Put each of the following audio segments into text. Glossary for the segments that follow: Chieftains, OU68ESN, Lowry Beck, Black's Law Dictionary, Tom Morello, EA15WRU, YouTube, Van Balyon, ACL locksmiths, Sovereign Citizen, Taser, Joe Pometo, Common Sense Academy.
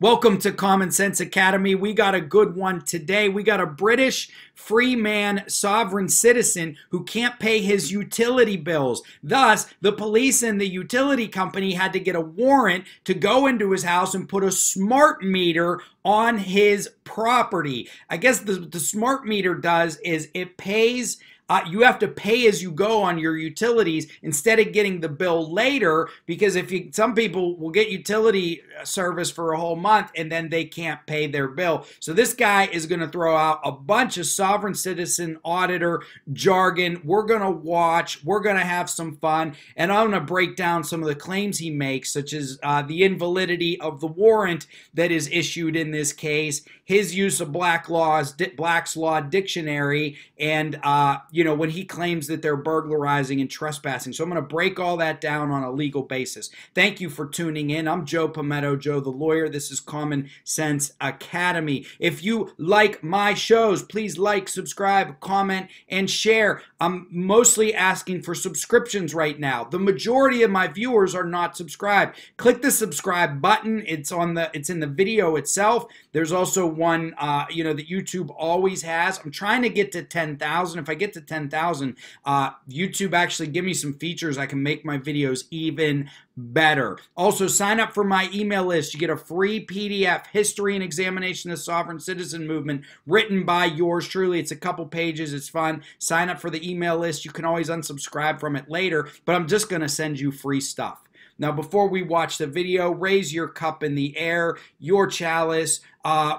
Welcome to Common Sense Academy. We got a good one today. We got a British free man, sovereign citizen who can't pay his utility bills. Thus, the police and the utility company had to get a warrant to go into his house and put a smart meter on his property. I guess the smart meter does is it pays. You have to pay as you go on your utilities instead of getting the bill later, because if you, some people will get utility service for a whole month and then they can't pay their bill. So this guy is going to throw out a bunch of sovereign citizen auditor jargon. We're going to watch. We're going to have some fun. And I'm going to break down some of the claims he makes, such as the invalidity of the warrant that is issued in this case, his use of Black's Law Dictionary, and you know, when he claims that they're burglarizing and trespassing. So I'm going to break all that down on a legal basis. Thank you for tuning in. I'm Joe Pometo, Joe the Lawyer. This is Common Sense Academy. If you like my shows, please like, subscribe, comment, and share. I'm mostly asking for subscriptions right now. The majority of my viewers are not subscribed. Click the subscribe button. It's in the video itself. There's also one, you know, that YouTube always has. I'm trying to get to 10,000. If I get to 10,000, YouTube actually give me some features. I can make my videos even better. Also, sign up for my email list. You get a free PDF, History and Examination of the Sovereign Citizen Movement, written by yours truly. It's a couple pages. It's fun. Sign up for the email list. You can always unsubscribe from it later, but I'm just going to send you free stuff. Now, before we watch the video, raise your cup in the air, your chalice,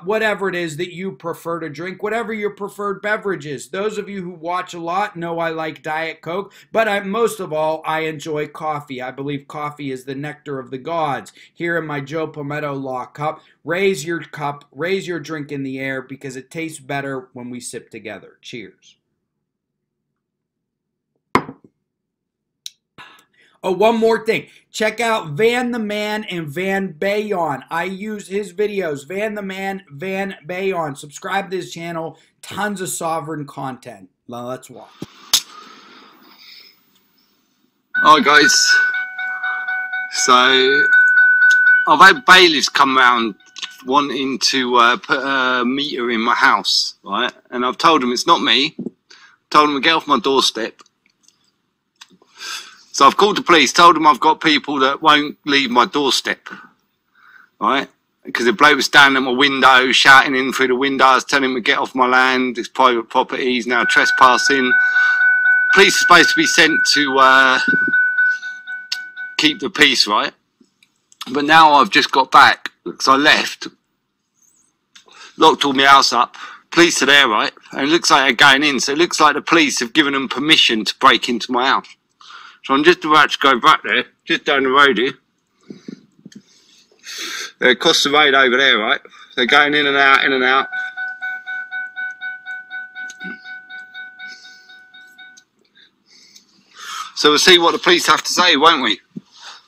whatever it is that you prefer to drink, whatever your preferred beverage is. Those of you who watch a lot know I like Diet Coke, but most of all, I enjoy coffee. I believe coffee is the nectar of the gods. Here in my Joe Pometo Law cup, raise your drink in the air, because it tastes better when we sip together. Cheers. Oh, one more thing. Check out Van the Man and Van Balyon. I use his videos. Van the Man, Van Balyon. Subscribe to his channel. Tons of sovereign content. Now let's watch. All right, guys. So, I've had bailiffs come round wanting to put a meter in my house, right? And I've told them it's not me. I've told them to get off my doorstep. So I've called the police, told them I've got people that won't leave my doorstep, right? Because the bloke was standing at my window, shouting in through the windows, telling him to get off my land, it's private property, he's now trespassing. Police are supposed to be sent to keep the peace, right? But now I've just got back, because I left, locked all my house up. Police are there, right? And it looks like they're going in, so it looks like the police have given them permission to break into my house. So I'm just about to go back there, just down the road here. They're across the road over there, right? They're going in and out, in and out. So we'll see what the police have to say, won't we?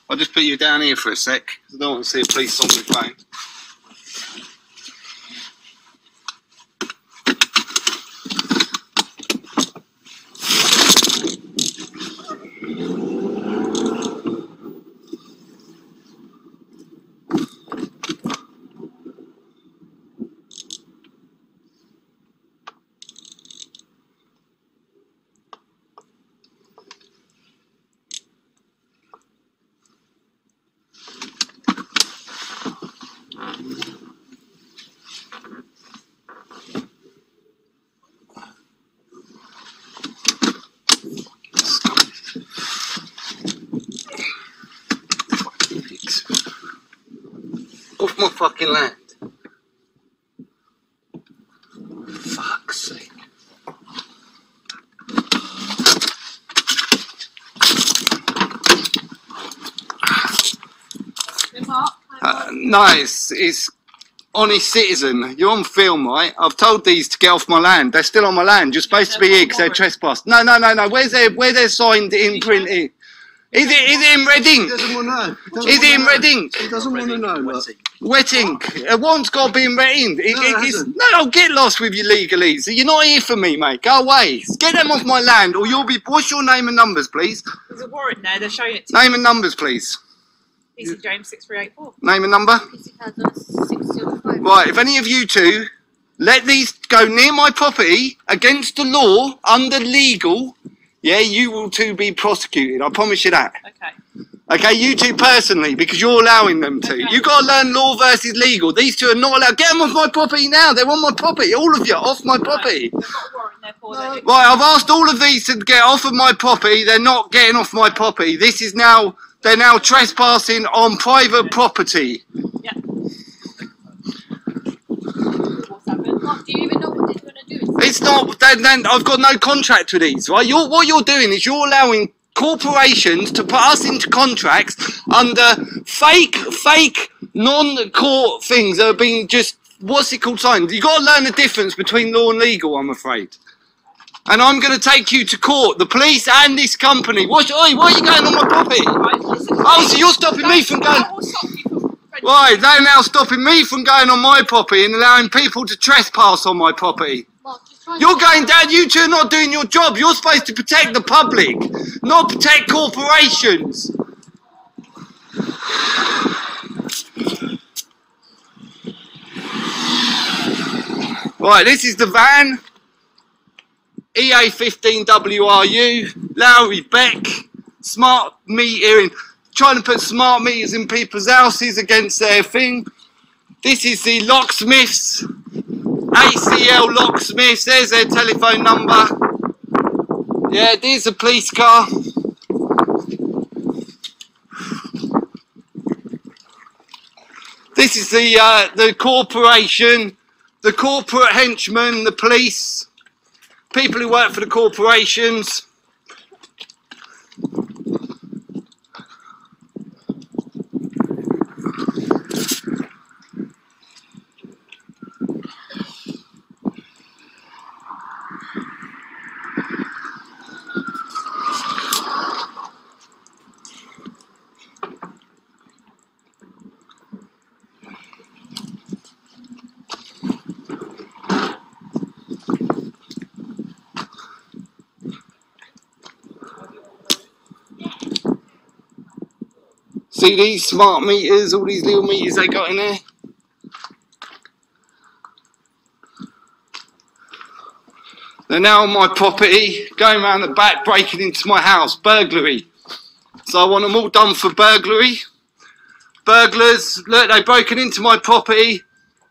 I'll just put you down here for a sec. I don't want to see a police on the phone. My fucking land. Fuck's sake. No, it's honest citizen. You're on film, right? I've told these to get off my land. They're still on my land. You're supposed to be here because they're trespassed. No, no, no, no. Where's their signed imprint here? Is it in Reading? He doesn't want to know. Is it in Reading? He doesn't want to know. Wetting. A warrant's got to be in Reading. No, I'll get lost with your legalese. You're not here for me, mate. Go away. Get them off my land or you'll be... What's your name and numbers, please? There's a warrant there. They're showing it to you. Name and numbers, please. PC James 6384. Name and number? PC 200605. Right, if any of you two let these go near my property against the law, under legal, yeah, you will two be prosecuted. I promise you that. Okay. Okay, you two personally, because you're allowing them to. Okay. You've got to learn law versus legal. These two are not allowed. Get them off my property now. They're on my property. All of you, off my property. Right, right, I've asked all of these to get off of my property. They're not getting off my property. This is now, they're now trespassing on private property. Yeah. Do you even know what they're going to do? It's not, then I've got no contract with these, right? What you're doing is you're allowing corporations to put us into contracts under fake non-court things that are being just, what's it called, signed. You've got to learn the difference between law and legal, I'm afraid. And I'm going to take you to court, the police and this company. Why are you going on my property? Oh, so you're stopping me from going... Right, they're now stopping me from going on my property and allowing people to trespass on my property. You're going down, you two are not doing your job. You're supposed to protect the public, not protect corporations. Right, this is the van. EA15WRU, Lowry Beck, smart metering. Trying to put smart meters in people's houses against their thing. This is the locksmiths, ACL locksmiths. There's their telephone number. Yeah, there's the police car. This is the corporation, the corporate henchmen, the police, people who work for the corporations. See these smart meters, all these little meters they got in there? They're now on my property, going around the back, breaking into my house, burglary. So I want them all done for burglary. Burglars, look, they've broken into my property.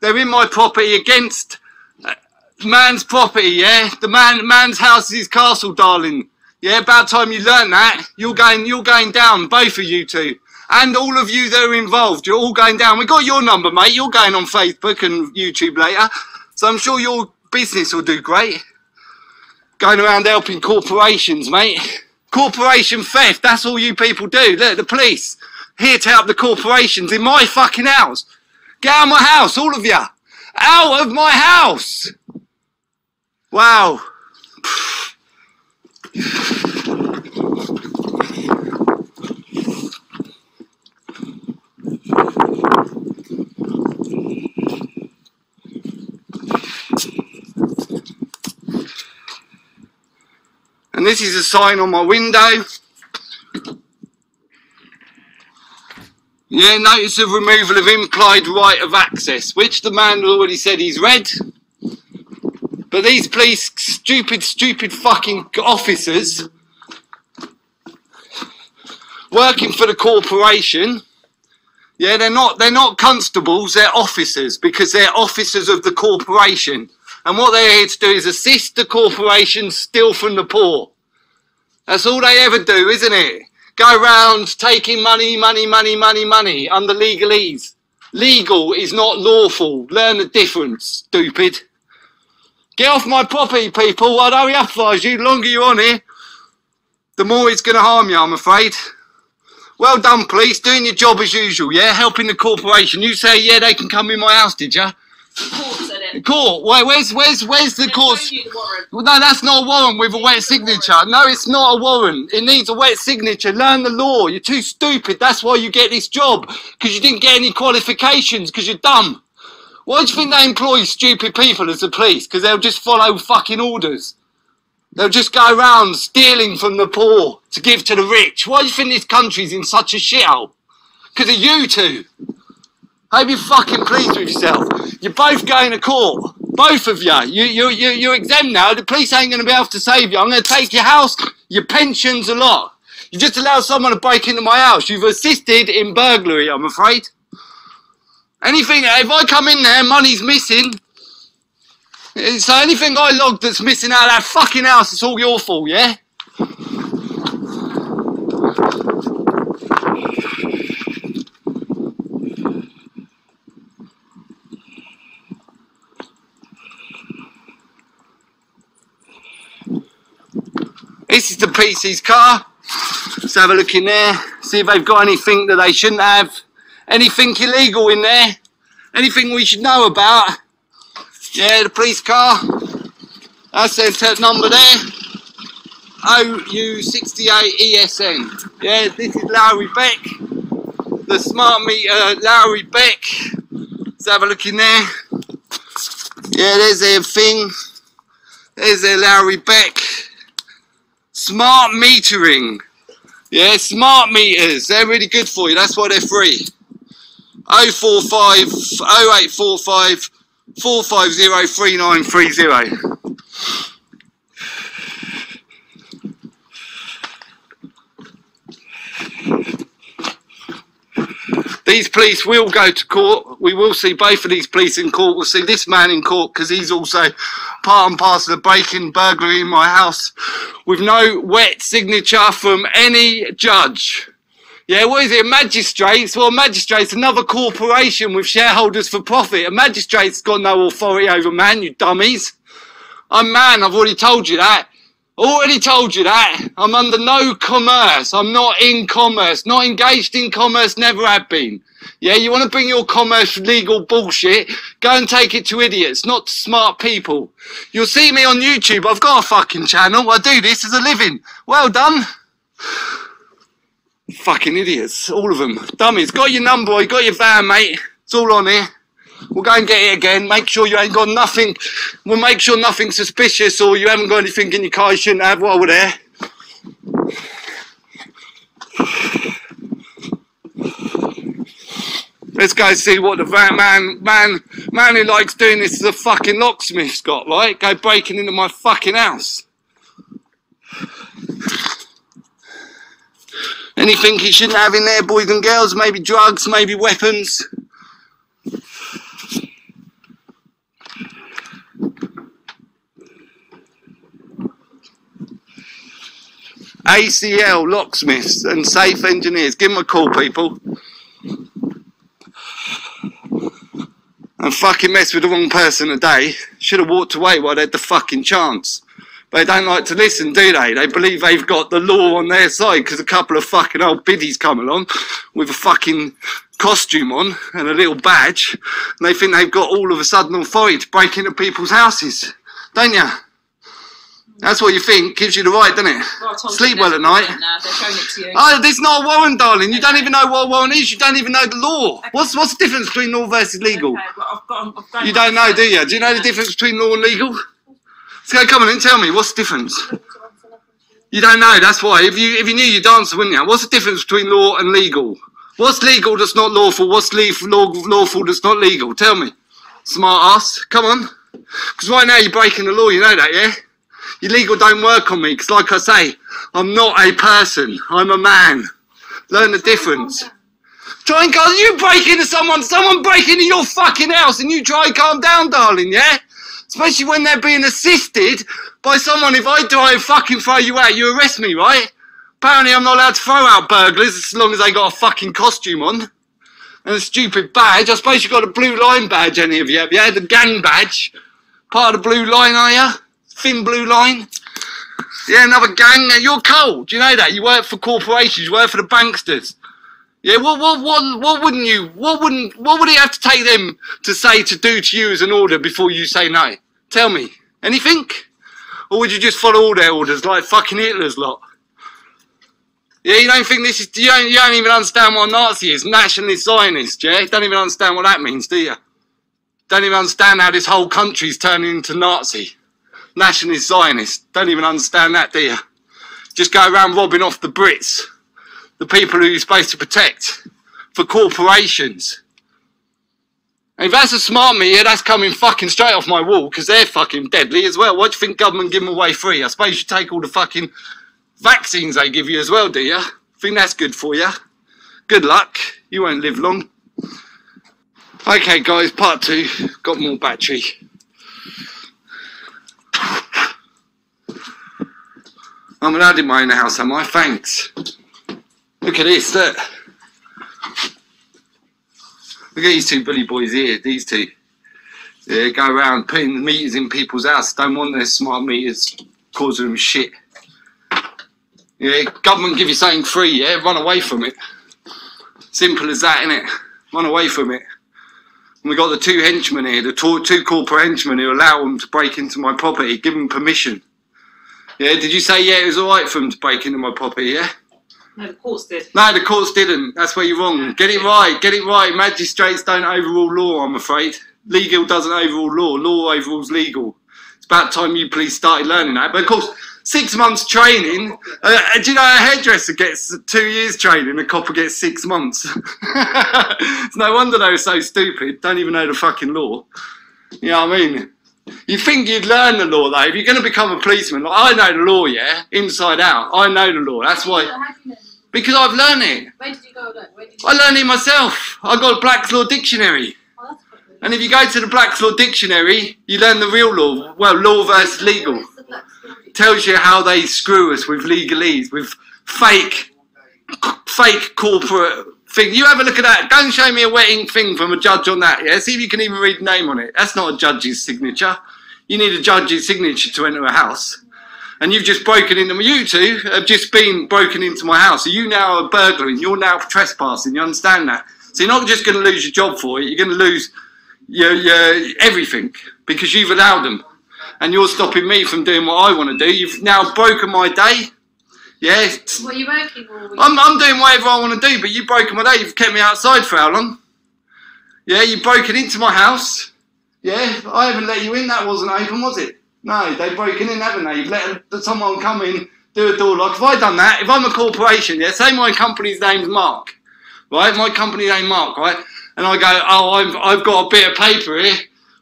They're in my property against man's property, yeah? The man's house is his castle, darling. Yeah, about time you learn that. You're going down, both of you two. And all of you that are involved, you're all going down. We got your number, mate. You're going on Facebook and YouTube later. So I'm sure your business will do great. Going around helping corporations, mate. Corporation theft, that's all you people do. Look, the police, here to help the corporations in my fucking house. Get out of my house, all of you. Out of my house. Wow. And this is a sign on my window. Yeah, notice of removal of implied right of access, which the man already said he's read. But these police, stupid fucking officers working for the corporation, yeah, they're not constables, they're officers, because they're officers of the corporation. And what they're here to do is assist the corporation steal from the poor. That's all they ever do, isn't it? Go around taking money under legalese. Legal is not lawful. Learn the difference, stupid. Get off my property, people. I'd hurry up, flies you. The longer you're on here, the more it's going to harm you, I'm afraid. Well done, police. Doing your job as usual, yeah? Helping the corporation. You say, yeah, they can come in my house, did you? Court, where's the court? Well, no, that's not a warrant with a wet signature. No, it's not a warrant. It needs a wet signature. Learn the law. You're too stupid. That's why you get this job, because you didn't get any qualifications, because you're dumb. Why do you think they employ stupid people as the police? Because they'll just follow fucking orders. They'll just go around stealing from the poor to give to the rich. Why do you think this country's in such a shithole? Because of you two. I'd be fucking pleased with yourself. You're both going to court. Both of you. You're exempt now. The police ain't going to be able to save you. I'm going to take your house, your pensions, a lot. You just allowed someone to break into my house. You've assisted in burglary, I'm afraid. Anything, if I come in there, money's missing. So anything I log that's missing out of that fucking house, it's all your fault, yeah? This is the PC's car. Let's have a look in there, see if they've got anything that they shouldn't have. Anything illegal in there? Anything we should know about? Yeah, the police car. That's their number there. OU68ESN. Yeah, this is Lowry Beck. The smart meter, Lowry Beck. Let's have a look in there. Yeah, there's their thing. There's their Lowry Beck. Smart metering. Yeah, smart meters. They're really good for you. That's why they're free. 0845 450 3930. These police will go to court. We will see both of these police in court. We'll see this man in court because he's also part and parcel of breaking burglary in my house with no wet signature from any judge. Yeah, what is it? Magistrates? Well, magistrates, another corporation with shareholders for profit. A magistrate's got no authority over man, you dummies. I'm man, I've already told you that. Already told you that. I'm under no commerce. I'm not in commerce. Not engaged in commerce, never have been. Yeah, you want to bring your commerce legal bullshit, go and take it to idiots, not to smart people. You'll see me on YouTube. I've got a fucking channel. I do this as a living. Well done. Fucking idiots, all of them. Dummies, got your number, you got your van, mate. It's all on here. We'll go and get it again. Make sure you ain't got nothing. We'll make sure nothing's suspicious or you haven't got anything in your car you shouldn't have while we're there. Let's go see what the man who likes doing this is a fucking locksmith's got, right? Go breaking into my fucking house. Anything he shouldn't have in there, boys and girls, maybe drugs, maybe weapons. ACL locksmiths and safe engineers. Give them a call, people. And fucking mess with the wrong person today. Should have walked away while they had the fucking chance. They don't like to listen, do they? They believe they've got the law on their side because a couple of fucking old biddies come along with a fucking costume on and a little badge. And they think they've got all of a sudden authority to break into people's houses, don't you? That's what you think. Gives you the right, doesn't it? Well, sleep well at night. No, they're showing it to you. Oh, there's not a warrant, darling. You don't even know what a warrant is. You don't even know the law. Okay. What's the difference between law versus legal? Okay, well, you don't know, do you? Do you know the difference between law and legal? So come on and tell me, what's the difference? You don't know, that's why. If you knew, you'd answer, wouldn't you? What's the difference between law and legal? What's legal that's not lawful? What's lawful that's not legal? Tell me. Smart ass, come on. Because right now you're breaking the law, you know that, yeah? Your legal don't work on me, because like I say, I'm not a person, I'm a man. Learn the difference. Try and calm. You break into someone break into your fucking house and you try and calm down, darling, yeah? Especially when they're being assisted by someone. If I do, I fucking throw you out. You arrest me, right? Apparently I'm not allowed to throw out burglars as long as they got a fucking costume on. And a stupid badge. I suppose you've got a blue line badge, any of you. Have you had the gang badge? Part of the blue line, are you? Thin blue line? Yeah, another gang. You're cold. You know that. You work for corporations. You work for the banksters. Yeah, what would it have to take them to say to do to you as an order before you say no? Tell me. Anything? Or would you just follow all their orders like fucking Hitler's lot? Yeah, you don't think this is, you don't even understand what Nazi is, nationalist Zionist, yeah? You don't even understand what that means, do you? Don't even understand how this whole country's turning into Nazi. Nationalist Zionist. Don't even understand that, do you? Just go around robbing off the Brits. The people who you're supposed to protect for corporations. If that's a smart meter, that's coming fucking straight off my wall, because they're fucking deadly as well. Why do you think government give them away free? I suppose you take all the fucking vaccines they give you as well, do you? Think that's good for you? Good luck. You won't live long. Okay, guys, part two. Got more battery. I'm an ad in my own house, am I? Thanks. Look at this, look. Look at these two bully boys here, these two. They go around putting meters in people's house. Don't want their smart meters causing them shit. Yeah, government give you something free, yeah? Run away from it. Simple as that, innit? Run away from it. And we got the two henchmen here, the two corporate henchmen who allow them to break into my property, give them permission. Yeah, did you say, yeah, it was alright for them to break into my property, yeah? No, the courts did. No, the courts didn't. That's where you're wrong. Get it right. Get it right. Magistrates don't overrule law, I'm afraid. Legal doesn't overrule law. Law overrules legal. It's about time you police started learning that. But of course, 6 months training. Do you know a hairdresser gets 2 years training, a copper gets 6 months? It's no wonder they were so stupid. Don't even know the fucking law. You know what I mean? You think you'd learn the law, though. If you're going to become a policeman, like, I know the law, yeah? Inside out. I know the law. That's why... Because I've learned it. Where did you go then? I learned it myself. I got a Black's Law Dictionary. Oh, that's good. And if you go to the Black's Law Dictionary, you learn the real law. Well, law versus legal. Tells you how they screw us with legalese, with fake corporate thing. You have a look at that. Go and show me a wet ink thing from a judge on that, yeah? See if you can even read the name on it. That's not a judge's signature. You need a judge's signature to enter a house. And you've just broken into my, you two have just been broken into my house. So you now are a burglar and you're now trespassing. You understand that? So you're not just going to lose your job for it. You're going to lose your everything because you've allowed them. And you're stopping me from doing what I want to do. You've now broken my day. Yeah. What are you working for? I'm doing whatever I want to do, but you've broken my day. You've kept me outside for how long? Yeah, you've broken into my house. Yeah, I haven't let you in. That wasn't open, was it? No, they've broken in, haven't they? You've let someone come in, do a door lock. If I'd done that, if I'm a corporation, yeah, say my company's name's Mark, right? My company name's Mark, right? And I go, oh, I've got a bit of paper here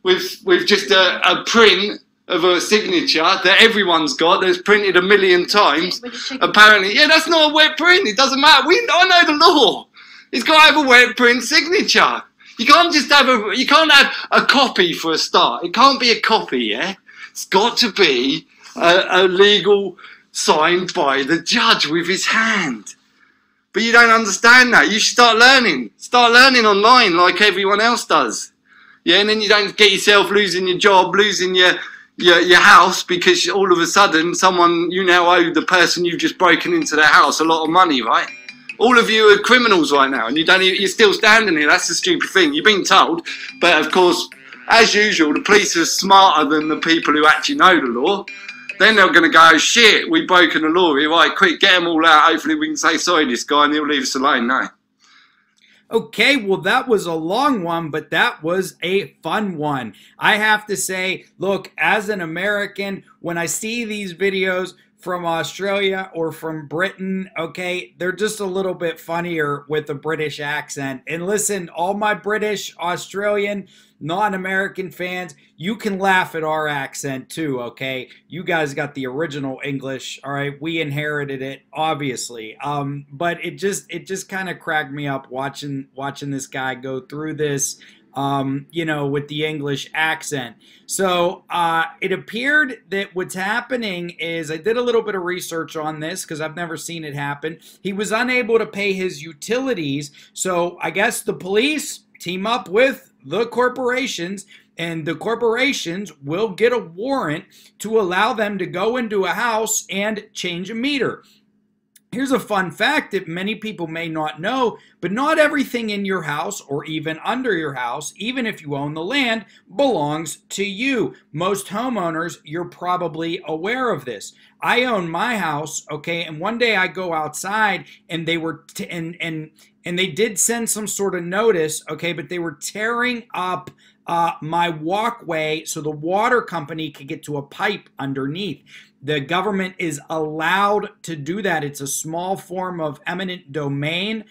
with just a print of a signature that everyone's got that's printed 1 million times. Apparently, yeah, that's not a wet print. It doesn't matter. I know the law. It's got to have a wet print signature. You can't just have you can't have a copy for a start. It can't be a copy, yeah? It's got to be a legal sign by the judge with his hand. But you don't understand that. You should start learning. Start learning online like everyone else does. Yeah, and then you don't get yourself losing your job, losing your house, because all of a sudden someone, you now owe the person you've just broken into their house a lot of money, right? All of you are criminals right now, and you don't, you're still standing here. That's the stupid thing. You've been told, but of course... As usual, the police are smarter than the people who actually know the law. Then they're going to go, oh, shit, we've broken the law here. Right, quick, get them all out. Hopefully we can say sorry to this guy and he'll leave us alone now. Okay, well, that was a long one, but that was a fun one. I have to say, look, as an American, when I see these videos from Australia or from Britain, okay, they're just a little bit funnier with a British accent. And listen, all my British, Australian, non-American fans, you can laugh at our accent too, okay? You guys got the original English, all right? We inherited it, obviously. But it just kind of cracked me up watching this guy go through this, you know, with the English accent. So it appeared that what's happening is, I did a little bit of research on this because I've never seen it happen. He was unable to pay his utilities, so I guess the police team up with the corporations, and the corporations will get a warrant to allow them to go into a house and change a meter. Here's a fun fact that many people may not know, but not everything in your house or even under your house, even if you own the land, belongs to you. Most homeowners, you're probably aware of this. I own my house, okay, and one day I go outside and they were and they did send some sort of notice, okay, but they were tearing up my walkway so the water company could get to a pipe underneath. The government is allowed to do that. It's a small form of eminent domain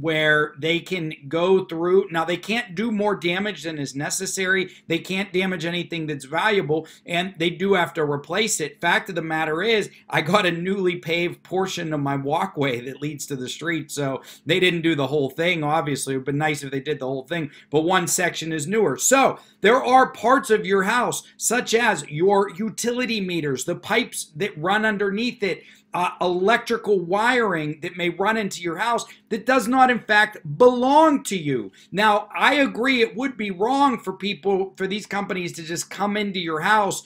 where they can go through. Now, they can't do more damage than is necessary. They can't damage anything that's valuable, and they do have to replace it. Fact of the matter is, I got a newly paved portion of my walkway that leads to the street, so they didn't do the whole thing, obviously. It would be nice if they did the whole thing, but one section is newer. So there are parts of your house, such as your utility meters, the pipes that run underneath it, electrical wiring that may run into your house that does not, in fact, belong to you. Now, I agree it would be wrong for people, for these companies to just come into your house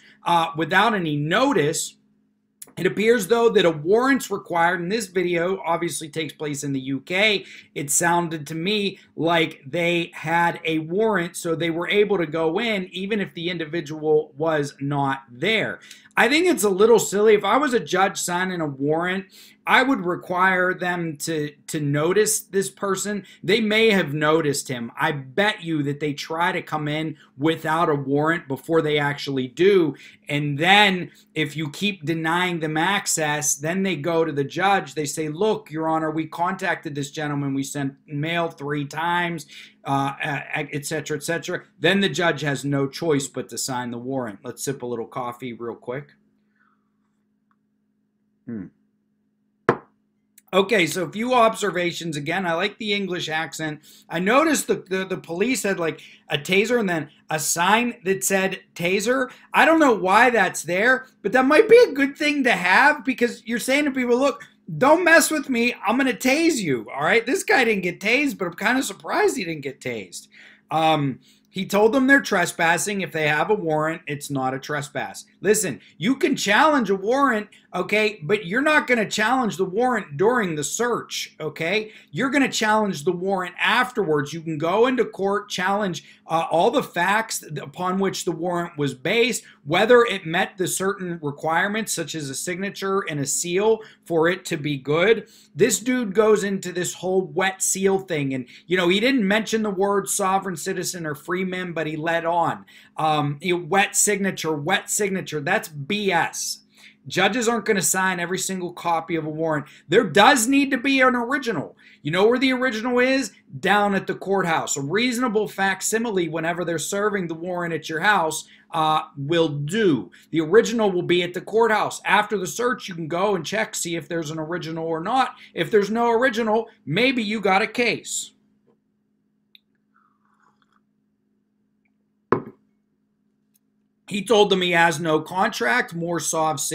without any notice. It appears, though, that a warrant's required, and this video obviously takes place in the UK. It sounded to me like they had a warrant, so they were able to go in even if the individual was not there. I think it's a little silly. If I was a judge signing a warrant, I would require them to notice this person. They may have noticed him. I bet you that they try to come in without a warrant before they actually do. And then if you keep denying them access, then they go to the judge. They say, look, Your Honor, we contacted this gentleman. We sent mail 3 times, et cetera, et cetera. Then the judge has no choice but to sign the warrant. Let's sip a little coffee real quick. Okay, so a few observations. Again, I like the English accent. I noticed the police had like a taser and then a sign that said taser. I don't know why that's there, but that might be a good thing to have because you're saying to people, look, don't mess with me. I'm going to tase you, all right? This guy didn't get tased, but I'm kind of surprised he didn't get tased. He told them they're trespassing. If they have a warrant, it's not a trespass. Listen, you can challenge a warrant, okay, but you're not going to challenge the warrant during the search, okay? You're going to challenge the warrant afterwards. You can go into court, challenge all the facts upon which the warrant was based, whether it met the certain requirements, such as a signature and a seal for it to be good. This dude goes into this whole wet seal thing, and, you know, he didn't mention the word sovereign citizen or free men, but he led on. Wet signature. That's BS. Judges aren't going to sign every single copy of a warrant. There does need to be an original. You know where the original is? Down at the courthouse. A reasonable facsimile, whenever they're serving the warrant at your house, will do. The original will be at the courthouse. After the search, you can go and check, see if there's an original or not. If there's no original, maybe you got a case. He told them he has no contract, more soft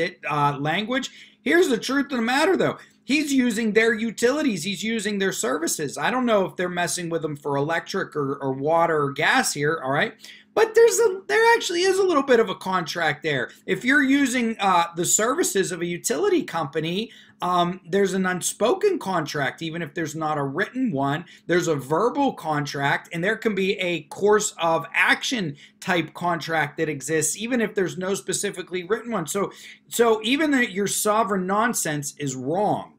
language. Here's the truth of the matter, though. He's using their utilities. He's using their services. I don't know if they're messing with them for electric or water or gas here, all right? But there actually is a little bit of a contract there. If you're using the services of a utility company, there's an unspoken contract, even if there's not a written one. There's a verbal contract, and there can be a course of action type contract that exists, even if there's no specifically written one. So even that your sovereign nonsense is wrong.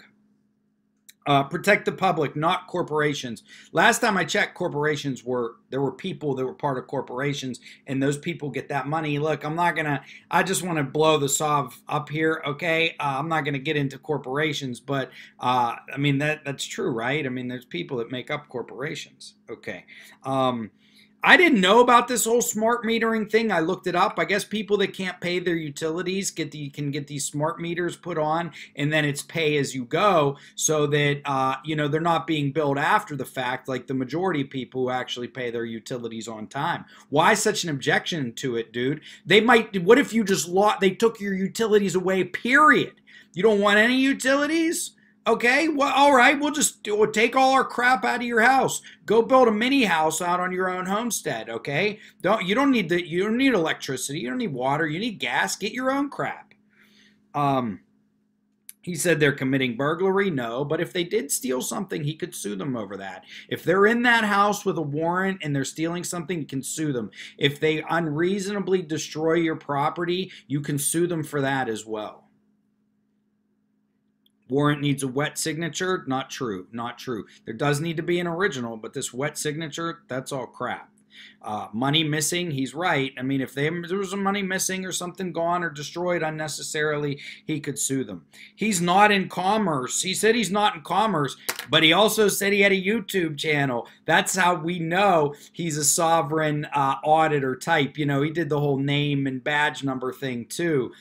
Protect the public, not corporations. Last time I checked, corporations were, there were people that were part of corporations, and those people get that money. Look, I'm not going to, I just want to blow the sov up here, okay? I'm not going to get into corporations, but, I mean, that's true, right? I mean, there's people that make up corporations, okay? I didn't know about this whole smart metering thing. I looked it up. I guess people that can't pay their utilities can get these smart meters put on, and then it's pay as you go, so that you know, they're not being billed after the fact, like the majority of people who actually pay their utilities on time. Why such an objection to it, dude? They might. What if you just they took your utilities away? Period. You don't want any utilities. Okay, well, all right, we'll take all our crap out of your house. Go build a mini house out on your own homestead, okay? You don't need electricity, you don't need water, you need gas, get your own crap. He said they're committing burglary, no, but if they did steal something, he could sue them over that. If they're in that house with a warrant and they're stealing something, you can sue them. If they unreasonably destroy your property, you can sue them for that as well. Warrant needs a wet signature? Not true. Not true. There does need to be an original, but this wet signature, that's all crap. Money missing, he's right. I mean, if there was money missing or something gone or destroyed unnecessarily, he could sue them. He's not in commerce. He said he's not in commerce, but he also said he had a YouTube channel. That's how we know he's a sovereign auditor type. You know, he did the whole name and badge number thing too.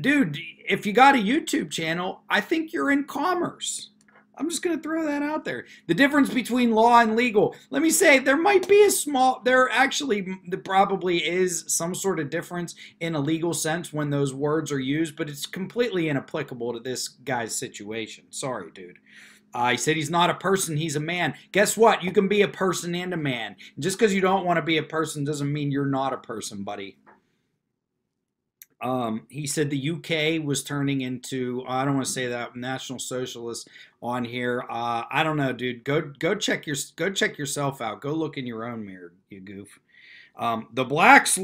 Dude, if you got a YouTube channel, I think you're in commerce. I'm just going to throw that out there. The difference between law and legal. Let me say, there might be a small, there probably is some sort of difference in a legal sense when those words are used, but it's completely inapplicable to this guy's situation. Sorry, dude. He said he's not a person, he's a man. Guess what? You can be a person and a man. Just because you don't want to be a person doesn't mean you're not a person, buddy. He said the UK was turning into, I don't want to say that, National Socialist on here. I don't know, dude. Go check yourself out. Go look in your own mirror, you goof. The Black's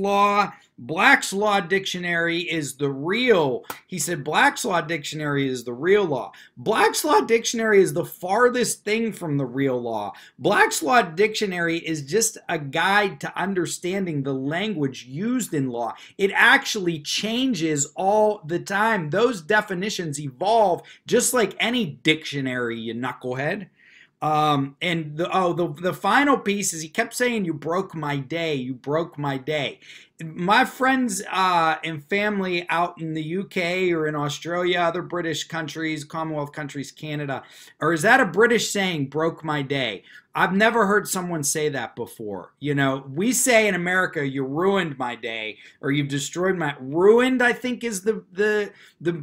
Law Dictionary is the real. He said Black's Law Dictionary is the real law. Black's Law Dictionary is the farthest thing from the real law. Black's Law Dictionary is just a guide to understanding the language used in law. It actually changes all the time. Those definitions evolve just like any dictionary, you knucklehead. And the final piece is he kept saying, you broke my day, you broke my day. My friends and family out in the UK or in Australia, other British countries, Commonwealth countries, Canada, or is that a British saying, broke my day? I've never heard someone say that before. You know, we say in America, you ruined my day or you've destroyed my, ruined, I think is the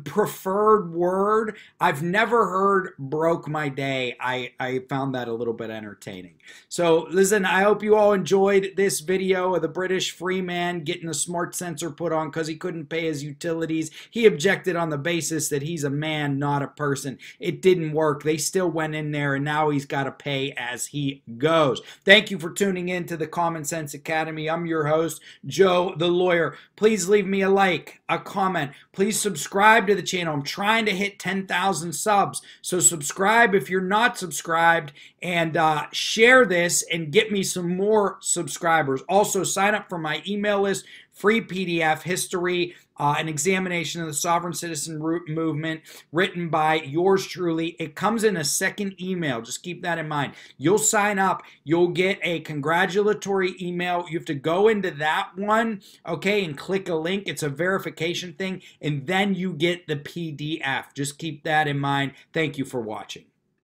preferred word. I've never heard broke my day. I found that a little bit entertaining. So listen, I hope you all enjoyed this video of the British free man getting a smart sensor put on because he couldn't pay his utilities. He objected on the basis that he's a man, not a person. It didn't work. They still went in there and now he's got to pay as he goes. Thank you for tuning in to the Common Sense Academy. I'm your host, Joe the Lawyer. Please leave me a like, a comment. Please subscribe to the channel. I'm trying to hit 10,000 subs. So subscribe if you're not subscribed and share this and get me some more subscribers. Also sign up for my email list, free PDF history, an examination of the sovereign citizen movement written by yours truly. It comes in a second email. Just keep that in mind. You'll sign up. You'll get a congratulatory email. You have to go into that one, okay, and click a link. It's a verification thing, and then you get the PDF. Just keep that in mind. Thank you for watching.